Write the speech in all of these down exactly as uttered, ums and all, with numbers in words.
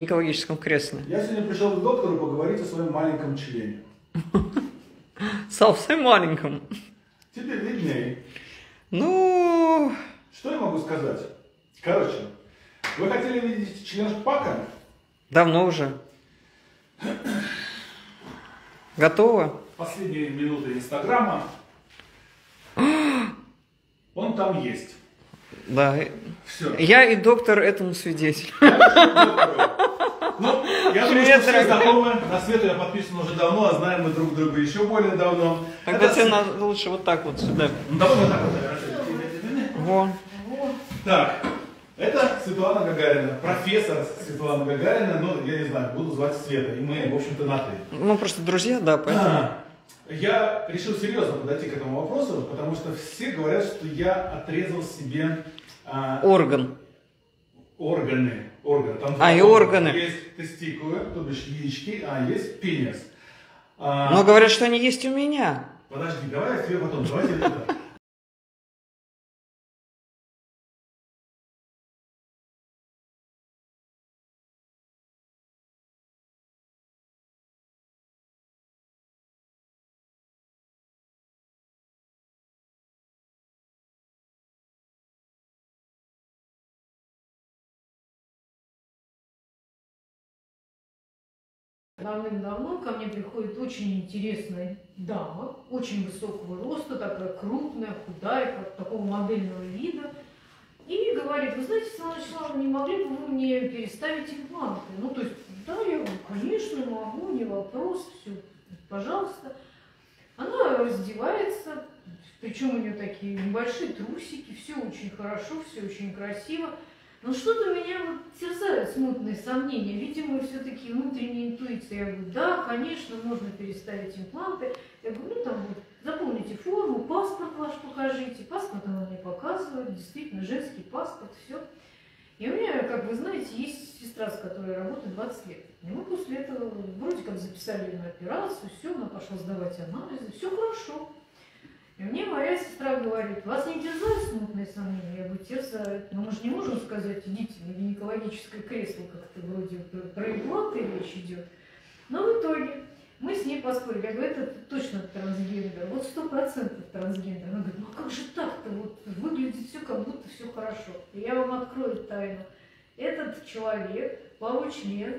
экологическом кресле. Я сегодня пришел к доктору поговорить о своем маленьком члене. Совсем маленьком. Теперь виднее. Ну... Что я могу сказать? Короче, вы хотели видеть член Шпака? Давно уже. Готово? Последние минуты Инстаграма. Он там есть. Да. Все. Я и доктор этому свидетель. Ну, я думаю, что все знакомы. На Свету я подписан уже давно, а знаем мы друг друга еще более давно. Тогда тебе лучше вот так вот сюда. Ну, давай вот так вот. Так. Это Светлана Гагарина, профессор Светлана Гагарина, но я не знаю, буду звать Света, и мы, в общем-то, на «ты». Ну, просто друзья, да, поэтому... А, я решил серьезно подойти к этому вопросу, потому что все говорят, что я отрезал себе... А, орган. Органы. Орган. Там а, и органы. Есть тестикулы, то бишь яички, а есть пенис. А... Но говорят, что они есть у меня. Подожди, давай я тебе потом, давайте это... Давным-давно ко мне приходит очень интересная дама, очень высокого роста, такая крупная, худая, как такого модельного вида. И говорит: вы знаете, Светлана Вячеславовна, не могли бы вы мне переставить импланты? Ну, то есть, да, я говорю, конечно, могу, не вопрос, все, пожалуйста. Она раздевается, причем у нее такие небольшие трусики, все очень хорошо, все очень красиво. Но что-то меня вот терзают смутные сомнения. Видимо, все-таки внутренняя интуиция. Я говорю, да, конечно, можно переставить импланты. Я говорю, ну там вот, заполните форму, паспорт ваш покажите. Паспорт она мне показывает, действительно, женский паспорт, все. И у меня, как вы знаете, есть сестра, с которой я работаю двадцать лет. И мы после этого вроде как записали ее на операцию, все, она пошла сдавать анализы, все хорошо. И мне моя сестра говорит: вас не терзают смутные сомнения? Я говорю, терзают. Но мы же не можем сказать, идите на гинекологическое кресло, как-то вроде про импланты речь идет. Но в итоге мы с ней поспорили. Я говорю, это точно трансгендер, вот сто процентов трансгендер. Она говорит, ну а как же так-то, вот выглядит все, как будто все хорошо. И я вам открою тайну. Этот человек получил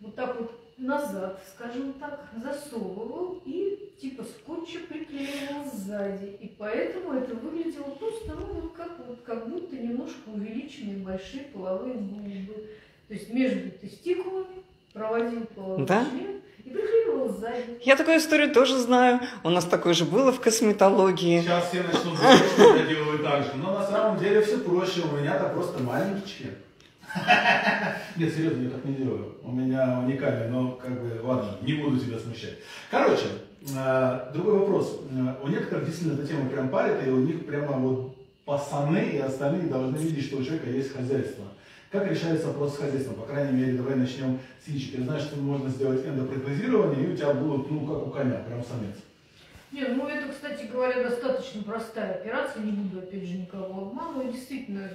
вот так вот назад, скажем так, засовывал и типа скотча приклеивал сзади. И поэтому это выглядело просто, ну, как, вот, как будто немножко увеличенные большие половые губы. То есть между тестикулами проводил половой да? член и приклеивал сзади. Я такую историю тоже знаю. У нас такое же было в косметологии. Сейчас все начнут говорить, что я делаю так же. Но на самом деле все проще. У меня-то просто маленький член. Нет, серьезно, я так не делаю. У меня уникально, но как бы ладно, не буду тебя смущать. Короче, э, другой вопрос. У некоторых действительно эта тема прям парит, и у них прямо вот пацаны и остальные должны видеть, что у человека есть хозяйство. Как решается вопрос с хозяйством? По крайней мере, давай начнем с яичек. Ты знаешь, что можно сделать эндопротезирование, и у тебя будут, ну, как у коня, прям самец. Нет, ну это, кстати говоря, достаточно простая операция, не буду опять же никого обманывать. Действительно,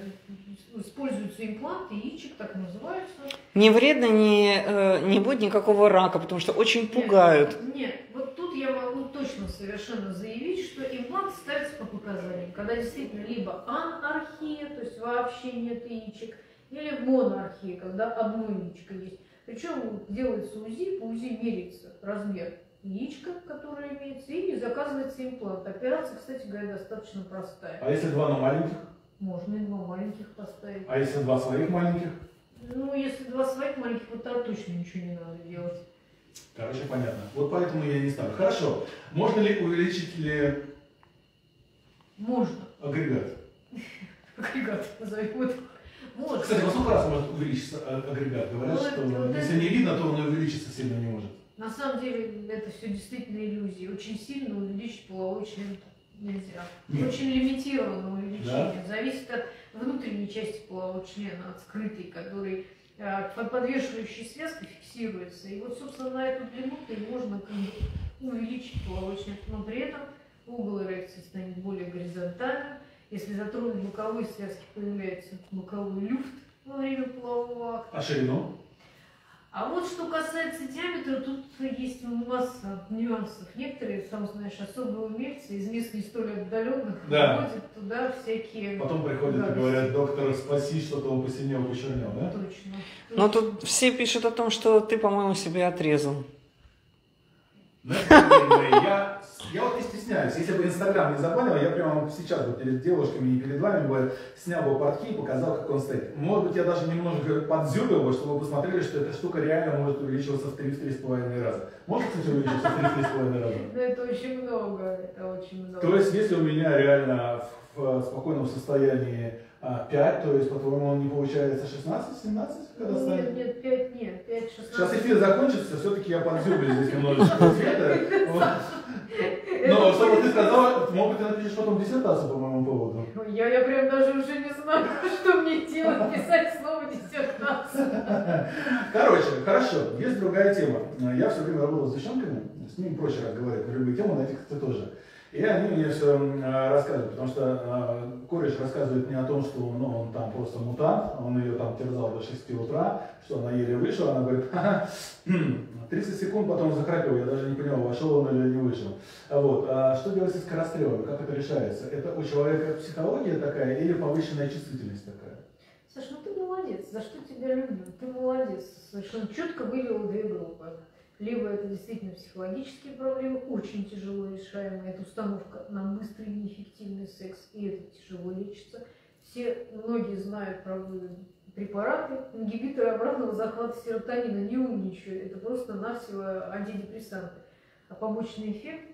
используются импланты, яичек, так называются. Не вредно, не, не будет никакого рака, потому что очень пугают. Нет, нет, вот тут я могу точно совершенно заявить, что имплант ставится по показаниям, когда действительно либо анархия, то есть вообще нет яичек, или монархия, когда одно яичко есть. Причем делается УЗИ, по УЗИ меряется размер яичко, которое имеется, и заказывается имплант. Операция, кстати говоря, достаточно простая. А если два на маленьких? Можно и два маленьких поставить. А если два своих маленьких? Ну, если два своих маленьких, вот там точно ничего не надо делать. Короче, понятно. Вот поэтому я не знаю. Хорошо. Можно ли увеличить ли... Можно. Агрегат. Агрегат, назовем это. Кстати, во сколько раз может увеличиться агрегат? Говорят, что если не видно, то он увеличиться сильно не может. На самом деле это все действительно иллюзии. Очень сильно увеличить половой член нельзя. Нет. Очень лимитированное увеличение. Да? Зависит от внутренней части полового члена, от скрытой, который под подвешивающей связкой фиксируется. И вот, собственно, на эту длину-то и можно увеличить половой член. Но при этом угол эрекции станет более горизонтальным. Если затронуть боковые связки, появляется боковой люфт во время полового акта. А ширину? А вот что касается диаметра, тут есть масса нюансов. Некоторые, сам знаешь, особые умельцы из мест не столь отдаленных, да, ходят туда всякие... Потом приходят, да, и говорят: доктор, спаси, что-то он посинел, почернел, да? Точно, точно. Но тут все пишут о том, что ты, по-моему, себе отрезал. Я вот не стесняюсь. Если бы Инстаграм не забанил, я прямо сейчас перед девушками и перед вами бы снял бы портки и показал, как он стоит. Может быть, я даже немножко подзюбил бы, чтобы вы посмотрели, что эта штука реально может увеличиваться в три-три с половиной раза. Может, кстати, увеличиваться в три-три с половиной раза? Но это очень много, это очень много. То есть, если у меня реально в спокойном состоянии пять, то есть, по-твоему, он не получается шестнадцать-семнадцать? Нет, нет, пять нет, пять-шестнадцать. Сейчас эфир закончится, все-таки я подзюблю здесь немножечко цвета. Но что бы ты сказала, может быть, ты напишешь потом диссертацию по моему поводу. Я, я прям даже уже не знаю, что мне делать, писать слово диссертацию. Короче, хорошо, есть другая тема. Я все время работал с девчонками, с ними проще разговаривать на любые темы, на этих ты тоже. И они мне все рассказывают, потому что кореш рассказывает мне о том, что, ну, он там просто мутант, он ее там терзал до шести утра, что она еле вышла, она говорит, ха-ха, тридцать секунд потом захрапел, я даже не понял, вошел он или не вышел. Вот. А что делать со скорострелами, как это решается? Это у человека психология такая или повышенная чувствительность такая? Саш, ну ты молодец, за что тебя любят, ты молодец, совершенно четко вывел две группы. Либо это действительно психологические проблемы, очень тяжело решаемые, это установка на быстрый и неэффективный секс, и это тяжело лечится. Все, многие знают про препараты, ингибиторы обратного захвата серотонина, не умничают, это просто навсего антидепрессанты. А побочный эффект...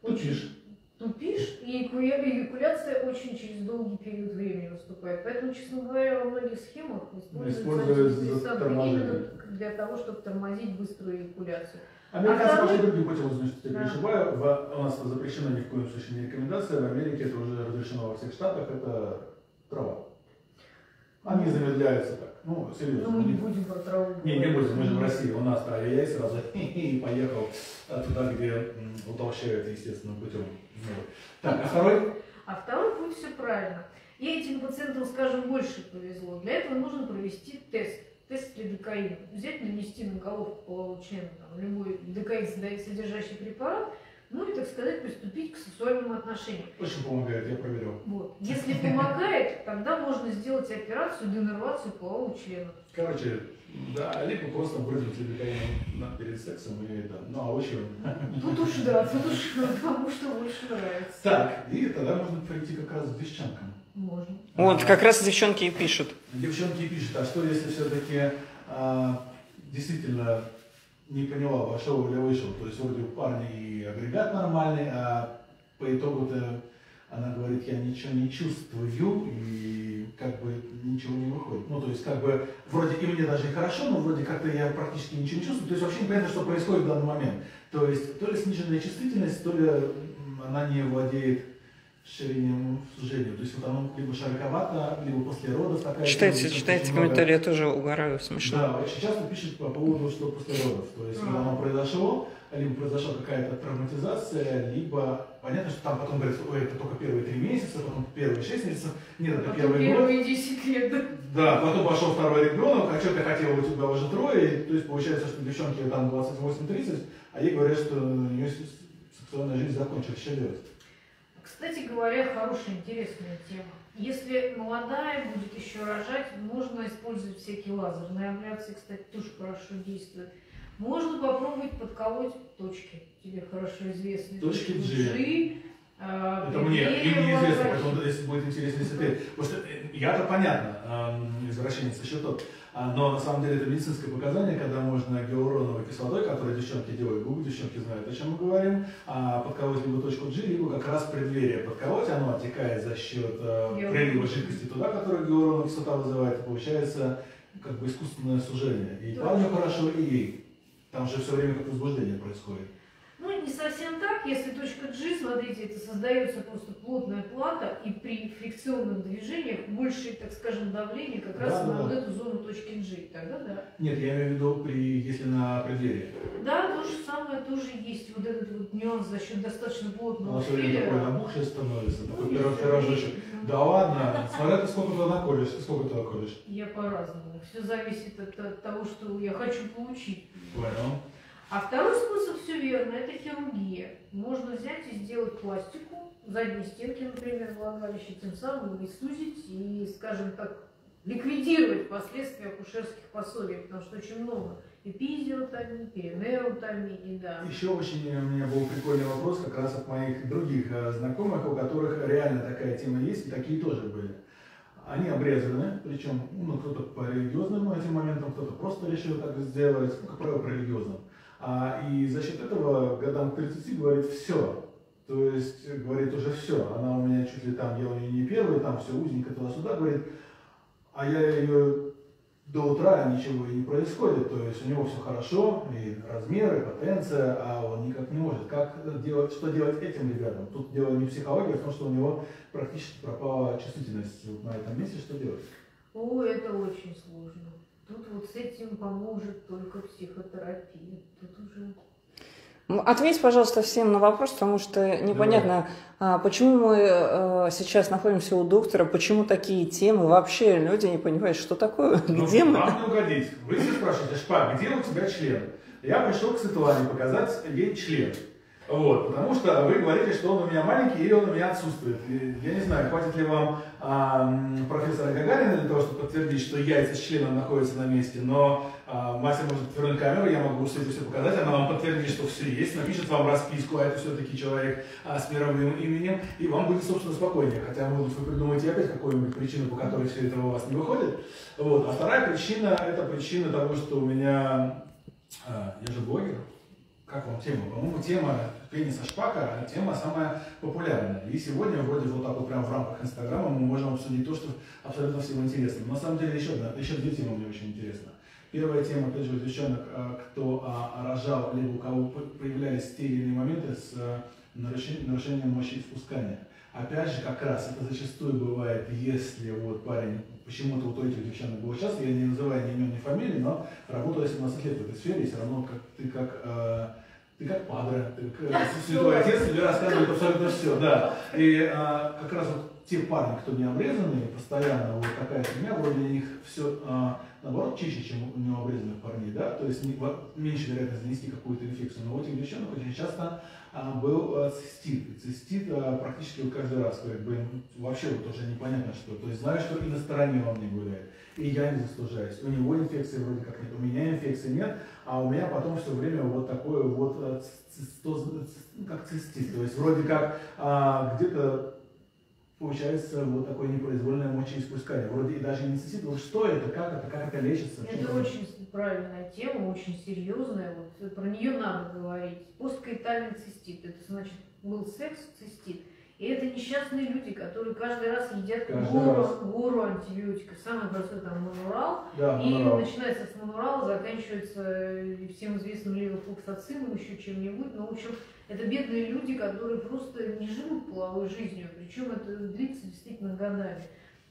Тупишь. Тупишь, и эякуляция очень через долгий период времени наступает. Поэтому, честно говоря, во многих схемах используются антидепрессанты именно для того, чтобы тормозить быструю эякуляцию. Американцы пошли другим путем, значит, что я переживаю. У нас запрещена ни в коем случае не рекомендация, в Америке это уже разрешено во всех штатах, это трава. Они замедляются так, ну, серьезно. Ну, мы не будем про траву. Не, не будем, мы же в России, у нас травия сразу и поехал туда, где утолщают естественным путем. Так, а второй? А второй путь все правильно. И этим пациентам, скажем, больше повезло. Для этого нужно провести тест. Тест лидокаина. Взять, нанести на головку полового члена там, любой лидокаин, содержащий препарат, ну и, так сказать, приступить к сексуальному отношению. Очень помогает, я проверил. Вот. Если помогает, тогда можно сделать операцию, денервацию полового члена. Короче, да, либо просто брызнуть лидокаином перед сексом и да. Ну а очень... Тут уж да, тут уж потому что больше нравится. Так, и тогда можно прийти как раз к девчонкам. Можно. Вот, как раз девчонки и пишут. Девчонки и пишут, а что если все-таки а, действительно не поняла, вошел или вышел? То есть вроде у парня и агрегат нормальный, а по итогу-то она говорит, я ничего не чувствую и как бы ничего не выходит. Ну то есть как бы вроде и мне даже и хорошо, но вроде как-то я практически ничего не чувствую. То есть вообще непонятно, что происходит в данный момент. То есть то ли сниженная чувствительность, то ли она не владеет ширинем сужения. То есть вот оно либо широковато, либо после родов такая... Читайте, читайте комментарии, я тоже угораю, смешно. Да, очень часто пишут по поводу, что после родов. То есть когда оно произошло, либо произошла какая-то травматизация, либо... Понятно, что там потом говорят, ой, это только первые три месяца, потом первые шесть месяцев, нет, это потом первый год. Первые десять лет, да? Да, потом пошел второй ребенок, а что ты хотела, у тебя уже трое, и, то есть получается, что девчонки там двадцать восемь-тридцать, а ей говорят, что у нее сексуальная жизнь закончилась, что делать? Кстати говоря, хорошая, интересная тема. Если молодая будет еще рожать, можно использовать всякие лазерные абляции, кстати, тоже хорошо действуют. Можно попробовать подколоть точки, тебе хорошо известные. Точки G. А, это мне, им неизвестно, поэтому если будет интересно, если ты... Потому что я-то понятно, извращенец еще тот, но на самом деле это медицинское показание, когда можно гиалуроновой кислотой, которую девчонки делают, губы девчонки знают, о чем мы говорим, подколоть либо точку G, либо как раз преддверие подколоть, оно оттекает за счет прилива жидкости туда, которую гиалуроновая кислота вызывает, получается как бы искусственное сужение. И парню хорошо, и ей. Там же все время как возбуждение происходит. Ну, не совсем так. Если точка G, смотрите, это создается просто плотная плата, и при фрикционных движениях больше, так скажем, давление как да, раз да. на вот эту зону точки G. Тогда да. Нет, я имею в виду, при, если на пределе. Да, то же самое тоже есть. Вот этот вот нюанс за счет достаточно плотного фрикциона. Такой набухший становится, ну, такой первый пирожочек. Да ладно, смотря ты сколько туда наколешь, сколько ты наколешь. Я по-разному. Все зависит от, от того, что я хочу получить. Понял. А второй способ, все верно, это хирургия. Можно взять и сделать пластику задней стенки, например, влагалища, тем самым и сузить, и, скажем так, ликвидировать последствия акушерских пособий, потому что очень много эпизиотомии, перинеотомии, да. Еще очень у меня был прикольный вопрос как раз от моих других знакомых, у которых реально такая тема есть, и такие тоже были. Они обрезаны, причем ну, кто-то по религиозным этим моментам, кто-то просто решил так сделать, ну, как правило, по религиозным. А, и за счет этого годам к тридцати говорит все, то есть говорит уже все, она у меня чуть ли там, я у нее не первый, там все узенько туда-сюда, говорит, а я ее до утра ничего и не происходит, то есть у него все хорошо, и размеры, и потенция, а он никак не может. Как делать, что делать этим ребятам? Тут дело не психология, а в том, что у него практически пропала чувствительность вот на этом месте, что делать? О, это очень сложно. Тут вот с этим поможет только психотерапия. Тут уже... Ответь, пожалуйста, всем на вопрос, потому что непонятно, Давай. почему мы сейчас находимся у доктора, почему такие темы, вообще люди не понимают, что такое, ну, где мы. Вам не угодить. Вы все спрашиваете, Шпак, где у тебя член? Я пришел к Светлане показать ей член. Вот, потому что вы говорите, что он у меня маленький или он у меня отсутствует. Я не знаю, хватит ли вам а, профессора Гагарина для того, чтобы подтвердить, что яйца с членом находятся на месте, но а, Мася может вернуть камеру, я могу все это все показать, она вам подтвердит, что все есть, напишет вам расписку, а это все-таки человек а, с мировым именем, и вам будет, собственно, спокойнее. Хотя, может, вы придумаете опять какую-нибудь причину, по которой все это у вас не выходит. Вот. А вторая причина, это причина того, что у меня... А, я же блогер. Как вам тема? По-моему, тема пениса Шпака, тема самая популярная. И сегодня, вроде вот так вот прям в рамках Инстаграма, мы можем обсудить то, что абсолютно всем интересно. Но на самом деле еще, еще две темы мне очень интересны. Первая тема, опять же, девчонок, кто рожал, либо у кого появлялись стерильные моменты с нарушением мощи впускания. Опять же, как раз это зачастую бывает, если вот парень, почему-то вот у этих девчонок было сейчас, я не называю ни имен, ни фамилии, но работаю семнадцать лет в этой сфере, и все равно как, ты как, э, ты как падре, ты как святой отец, тебе рассказывает абсолютно все, да. И э, как раз вот те парни, кто не обрезанные, постоянно вот такая семья, вроде у них все, э, наоборот, чище, чем у необрезанных парней, да, то есть не, меньше вероятность занести какую-то инфекцию, но у этих девчонок очень часто... был цистит. Цистит практически каждый раз, как бы, вообще вот уже непонятно что. То есть знаю, что и на стороне он не гуляет, и я не заслужаюсь. У него инфекции вроде как нет, у меня инфекции нет, а у меня потом все время вот такое вот цистоз, как цистит. То есть вроде как а, где-то получается вот такое непроизвольное мочеиспускание. Вроде и даже не цистит. Вот что это, как это, как это лечится? Это очень правильная тема, очень серьезная. Вот, про нее надо говорить. Посткоитальный цистит. Это значит, был секс, цистит. И это несчастные люди, которые каждый раз едят каждый гору, раз. гору антибиотиков. Самый простой там манурал. Да, и манурал. Начинается с манурала, заканчивается всем известным левофлоксацином, еще чем-нибудь. Но, в общем, это бедные люди, которые просто не живут половой жизнью. Причем это длится действительно годами.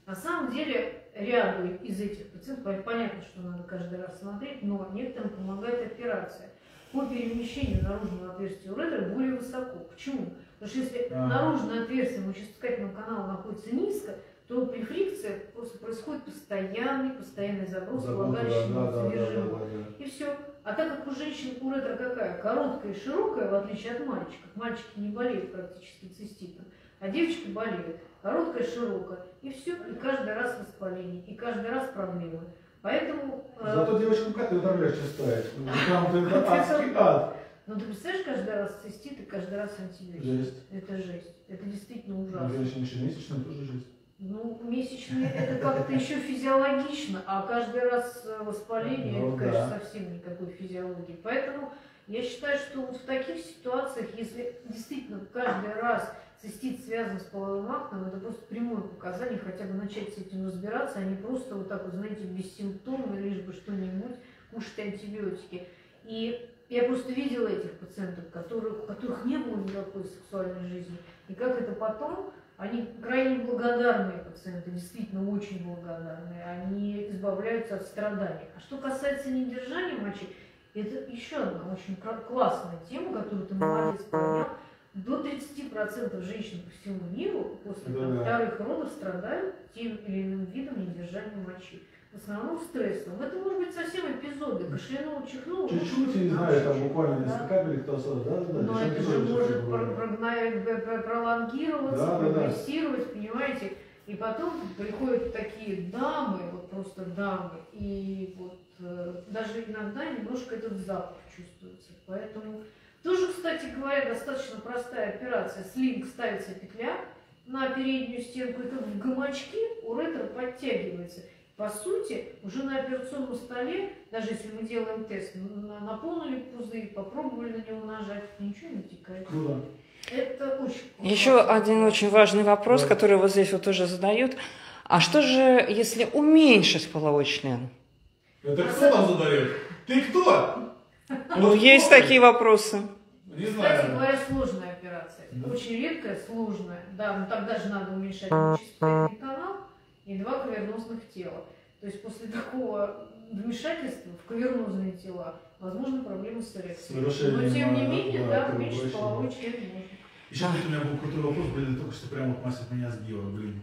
На самом деле, ряду из этих пациентов, понятно, что надо каждый раз смотреть, но некоторым помогает операция. По перемещению наружного отверстия уретры более высоко. Почему? Потому что если а -а -а. наружное отверстие мочеиспускательного канала находится низко, то при фрикциях просто происходит постоянный, постоянный заброс влагалищного содержимого. Да, да, да, да, да. И все. А так как у женщин уретра какая? Короткая и широкая, в отличие от мальчиков. Мальчики не болеют практически циститом, а девочки болеют. Короткая, широкая, и все, и каждый раз воспаление, и каждый раз проблемы. Поэтому... Зато девочку как ты утомляешь ставишь? Там это адский ад. Ну ты представляешь, каждый раз цистит, и каждый раз антибиотик. Жесть. Это жесть. Это действительно ужасно. Женщина еще месячная, тоже жесть. Ну, месячные это как-то еще физиологично, а каждый раз воспаление, ну, это, конечно, да. совсем никакой физиологии. Поэтому я считаю, что вот в таких ситуациях, если действительно каждый раз цистит связан с половым актом, это просто прямое показание, хотя бы начать с этим разбираться, а не просто вот так вот, знаете, без симптомов, лишь бы что-нибудь, кушать антибиотики. И я просто видела этих пациентов, которых, у которых не было никакой сексуальной жизни. И как это потом, они крайне благодарные пациенты, действительно очень благодарные. Они избавляются от страданий. А что касается недержания мочи, это еще одна очень классная тема, которую ты молодец понял. До тридцати процентов женщин по всему миру после да, вторых да. родов страдают тем или иным видом недержания мочи. В основном стрессом. Это может быть совсем эпизоды. Кашлянул, чихнул. Чуть-чуть, не знаю, там буквально несколько капель, кто да, да, но это же может пролонгироваться, да, прогрессировать, да, да. понимаете? И потом приходят такие дамы, вот просто дамы, и вот э, даже иногда немножко этот запах чувствуется. Поэтому тоже, кстати говоря, достаточно простая операция. Слинг ставится петля на переднюю стенку, и как в гамачке уретр подтягивается. По сути, уже на операционном столе, даже если мы делаем тест, наполнили пузырь, попробовали на него нажать, ничего не вытекает. Да. Это очень... Еще один очень важный вопрос, да. который вот здесь вот тоже задают. А что же, если уменьшить половой член? Это кто нам задает? Ты кто? Ну, есть такие вопросы. Кстати говоря, сложная операция. Очень редкая, сложная. Да, но тогда же надо уменьшать чистотный канал и два кавернозных тела. То есть после такого вмешательства в кавернозные тела возможно проблемы с эрекцией. Но тем не менее, да, уменьшить половой член можно. Еще тут у меня был крутой вопрос, блин, только что прямо мастер меня сбила, блин.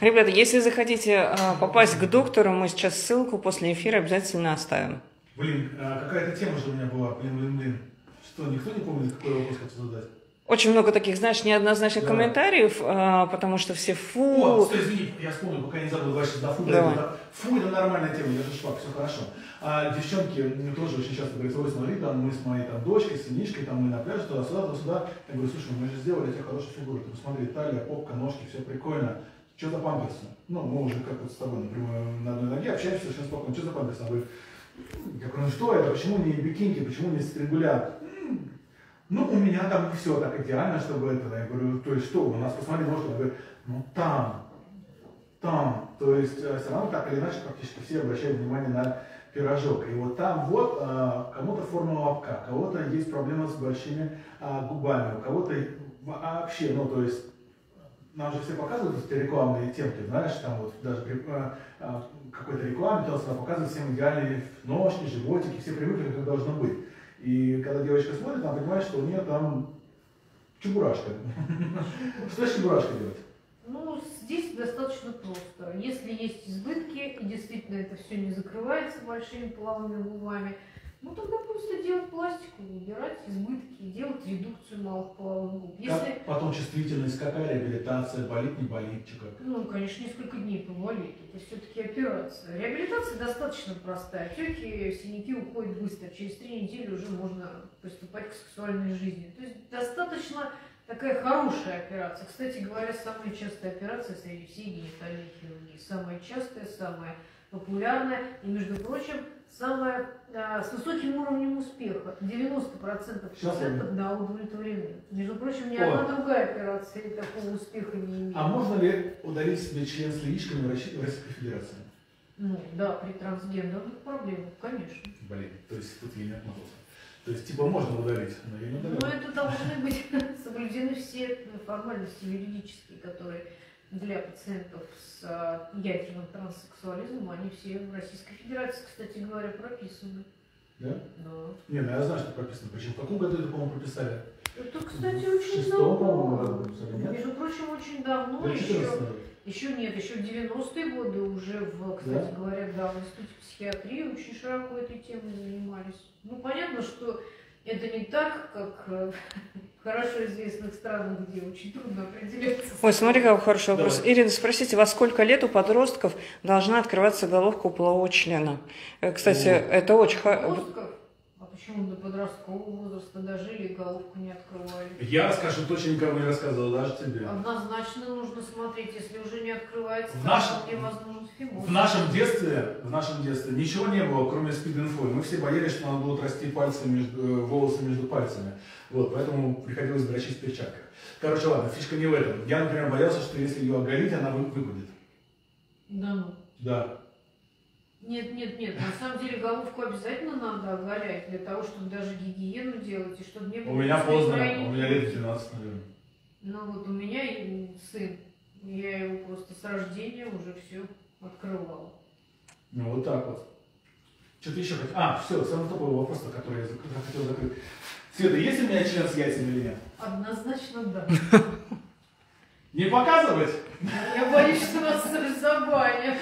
Ребята, если захотите попасть к доктору, мы сейчас ссылку после эфира обязательно оставим. Блин, какая-то тема же у меня была, блин, блин, блин. Что, никто не помнит, какой вопрос хочу задать? Очень много таких, знаешь, неоднозначных да. комментариев, а, потому что все фу... О, стой, извини, я вспомнил, пока не забыл, вообще, да, фу, да, да, фу, это нормальная тема, я же Шпак, все хорошо. А девчонки мне тоже очень часто говорят, ой, смотри, там, мы с моей там, дочкой, с сынишкой, там, мы на пляже, туда-сюда, туда-сюда. Я говорю, слушай, мы же сделали тебе хорошую фигуру, ты посмотри, талия, попка, ножки, все прикольно. Что за памперсы? Ну, мы уже как вот с тобой, например, на одной ноге общаемся совершенно спокойно, что за памперсы? Она говорит, я говорю, ну что это, почему не бикинки, почему не стрингулят? Ну, у меня там все так идеально, чтобы это, я говорю, то есть что, у нас посмотрели ножки, говорит, ну там, там, то есть все равно так или иначе практически все обращают внимание на пирожок. И вот там вот а, кому-то форма лобка, у кого-то есть проблемы с большими а, губами, у кого-то вообще, ну то есть, нам же все показывают эти рекламные темки, знаешь, там вот даже при а, а, какой-то рекламе то, показывают всем идеальные ножки, животики, все привыкли, как должно быть. И когда девочка смотрит, она понимает, что у нее там чебурашка. Что с чебурашкой делать? Ну, здесь достаточно просто. Если есть избытки, и действительно это все не закрывается большими плавными губами, ну тогда просто делать пластику, убирать избытки, делать редукцию малых половых губ. Если... Потом чувствительность, какая реабилитация, болит, не болит, чего? Ну, конечно, несколько дней поболит. Это все-таки операция. Реабилитация достаточно простая. Отеки, синяки уходят быстро. Через три недели уже можно приступать к сексуальной жизни. То есть достаточно такая хорошая операция. Кстати говоря, самая частая операция среди всей генитальной хирургии. Самая частая, самая популярная и, между прочим, самая, а, с высоким уровнем успеха. девяносто процентов пациентов да, удовлетворены. Между прочим, ни О. одна другая операция такого успеха не имеет. А можно ли ударить себе член с яичками в Российской Федерации? Ну да, при трансгендерных проблемах, конечно. Блин, то есть тут я не отмазался. То есть типа можно ударить, но я не ударил. Но это должны быть соблюдены все формальности юридические, которые... Для пациентов с ядерным транссексуализмом они все в Российской Федерации, кстати говоря, прописаны. Да? Да. Не, ну я знаю, что прописано. Почему? В каком году это, по-моему, прописали? Это, кстати, очень давно. Между прочим, очень давно. Еще, еще нет, еще в девяностые годы уже, в, кстати да? говоря, да, в институте психиатрии очень широко этой темой занимались. Ну, понятно, что это не так, как... хорошо известных стран, где очень трудно определиться. Ой, смотри, какой хороший вопрос. Давай. Ирина, спросите, во сколько лет у подростков должна открываться головка у полового члена? Кстати, mm. это очень... Подростков? А почему до подросткового возраста дожили и головку не открывали? Я, скажу, точно никому не рассказывал, даже тебе. Однозначно нужно смотреть, если уже не открывается, в нашем... то невозможно фимоз. В нашем детстве, в нашем детстве ничего не было, кроме спид-инфо. Мы все боялись, что надо было расти пальцы между, волосы между пальцами. Вот, поэтому приходилось дрочить в перчатках. Короче, ладно, фишка не в этом. Я, например, боялся, что если ее оголить, она выгорит. Да ну. Да. Нет, нет, нет. На самом деле головку обязательно надо оголять для того, чтобы даже гигиену делать и чтобы не было. У меня поздно, крайне... у меня лет двенадцать, наверное. Ну вот у меня и сын, я его просто с рождения уже все открывала. Ну вот так вот. Что-то еще хотел. А, все, самый такой вопрос, который я хотел закрыть. Света, есть у меня член с яйцами или нет? Однозначно да. Не показывать? Я боюсь, что вас разобрали.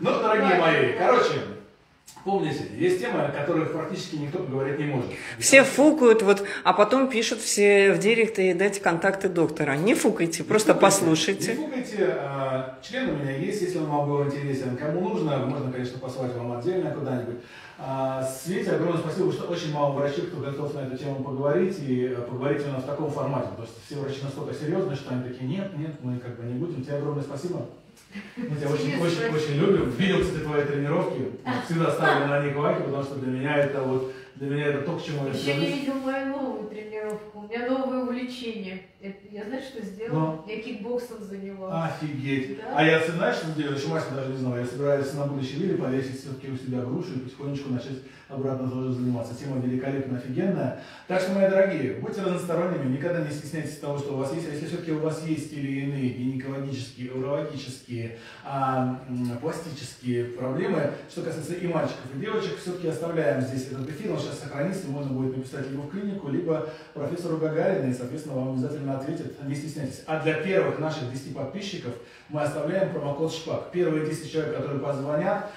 Ну, дорогие мои, короче, помните, есть темы, о которых практически никто поговорить не может. Все фукают, вот, а потом пишут все в директы и дайте контакты доктора. Не фукайте, не просто фукайте, послушайте. Не фукайте, член у меня есть, если он вам был интересен. Кому нужно, можно, конечно, послать вам отдельно куда-нибудь. Свете огромное спасибо, что очень мало врачей, кто готов на эту тему поговорить, и поговорить именно в таком формате. Потому что все врачи настолько серьезные, что они такие, нет, нет, мы как бы не будем. Тебе огромное спасибо. Мы тебя очень-очень-очень любим. Видел, кстати, твои тренировки. Всегда ставлю на них лайки, потому что для меня это вот, для меня это то, к чему я стремлюсь. Еще не видел мою новую тренировку. У меня новое увлечение. Это, я знаешь, что сделала? Но. Я кикбоксом занималась. Офигеть. Да? А я, знаешь, что сделала? Еще Вася даже не знал. Я собираюсь на будущий видео повесить все-таки у себя грушу и потихонечку начать обратно тоже заниматься. Тема великолепно офигенная. Так что, мои дорогие, будьте разносторонними, никогда не стесняйтесь того, что у вас есть. А если все-таки у вас есть или иные гинекологические, урологические, а, пластические проблемы, что касается и мальчиков, и девочек, все-таки оставляем здесь этот эфир. Он сейчас сохранится, можно будет написать либо в клинику, либо профессору Гагарину, и, соответственно, вам обязательно ответят. Не стесняйтесь. А для первых наших десяти подписчиков мы оставляем промокод Шпак. Первые десять человек, которые позвонят,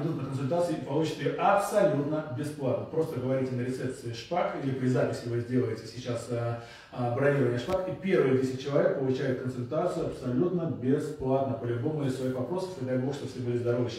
придут на консультацию и получат ее абсолютно бесплатно. Просто говорите на рецепции Шпак или при записи вы сделаете сейчас бронирование Шпак. И первые десять человек получают консультацию абсолютно бесплатно по любому из своих вопросов. И дай бог, чтобы все были здоровы сейчас.